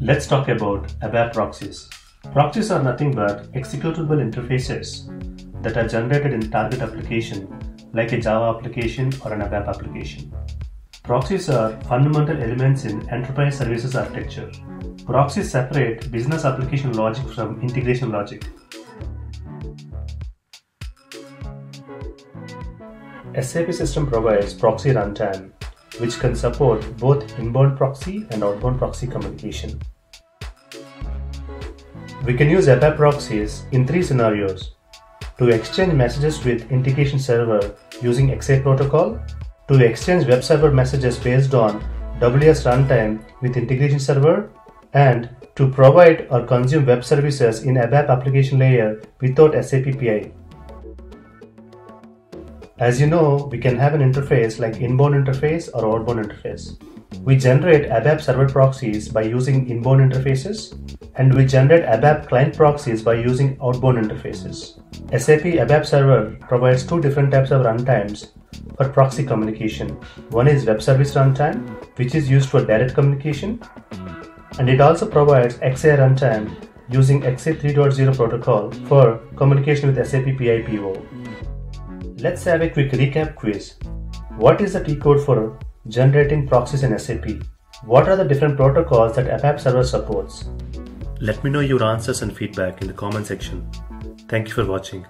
Let's talk about ABAP proxies. Proxies are nothing but executable interfaces that are generated in target application like a Java application or an ABAP application. Proxies are fundamental elements in enterprise services architecture. Proxies separate business application logic from integration logic. SAP system provides proxy runtime, which can support both inbound proxy and outbound proxy communication. We can use ABAP proxies in three scenarios: to exchange messages with integration server using XA protocol, to exchange web server messages based on WS runtime with integration server, and to provide or consume web services in ABAP application layer without SAP PI. As you know, we can have an interface like inbound interface or outbound interface. We generate ABAP server proxies by using inbound interfaces, and we generate ABAP client proxies by using outbound interfaces. SAP ABAP server provides two different types of runtimes for proxy communication. One is web service runtime, which is used for direct communication, and it also provides XA runtime using XA 3.0 protocol for communication with SAP PIPO. Let's have a quick recap quiz. What is the T-code for generating proxies in SAP? What are the different protocols that ABAP server supports? Let me know your answers and feedback in the comment section. Thank you for watching.